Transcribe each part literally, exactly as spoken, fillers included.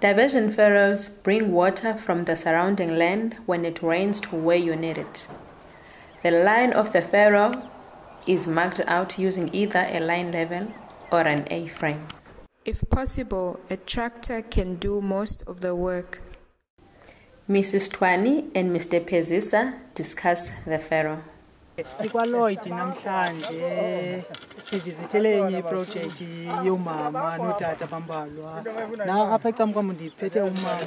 Diversion furrows bring water from the surrounding land when it rains to where you need it. The line of the furrow is marked out using either a line level or an A-frame. If possible, a tractor can do most of the work. Missus Twani and Mister Pezisa discuss the furrow. Si visitele enye project yomama notata bambalwa na apha ecamkwa mndiphethe umama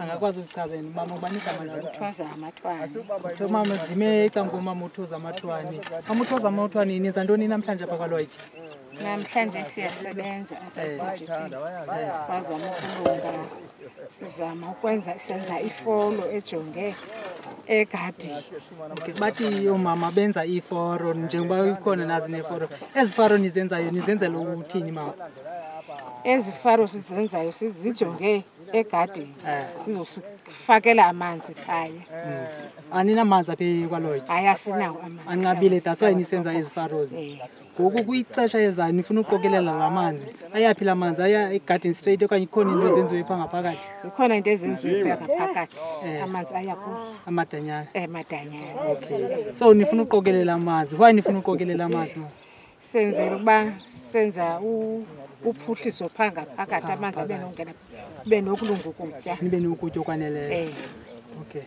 angakwazi ukuchaza yena mama ubanika manje uthoza amaThwani to mama ndime ecamkwa mama uthoza amaThwani amuthoza amaThwani niza ndoni namhlanje apha kwaLoyithi namhlanje siyasebenza apha project bazama ukulunga sizama ukwenza senza ifolo ejonge egadi bathi yomama benza iforo njengoba ikhona nazi neforo ezifaro nizenzayo nizenzela ukuthini mama ezifaro sizenzayo sizijonge egadi sizofakela amanzi ekhaya anina amanzi aphe kwaLoyithi ayasinawo amanzi anqabile thatswa nisenza ezifaro ngoku kuyixesha ezayo nifuna uqokelela lamanzi ayaphila la manzi aya egarden straight okanye ikhona into ezenziwe pha ngaphakathi zikhona into ezenziwe pha ngaphakathi amanzi aya kuzo amadanyana eh madanyana okay so nifuna uqokelela amanzi why nifuna uqokelela amanzi senzela kuba senza u uphuhliso pha ngaphakathi amanzi abe nongena kube nokulunga ukutya nibe nokutya okwaneleyo eh okay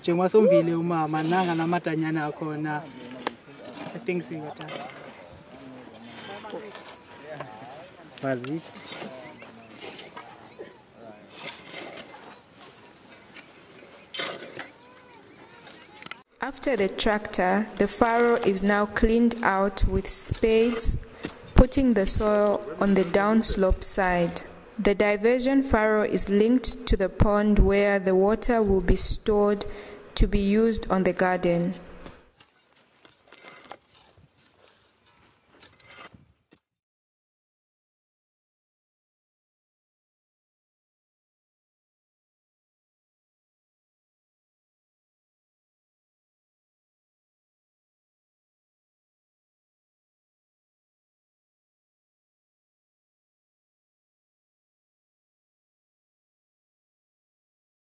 njengoba sombile umama nanga namadanyana akhona I think so. Mazi. After the tractor, the furrow is now cleaned out with spades, putting the soil on the downslope side. The diversion furrow is linked to the pond where the water will be stored to be used on the garden.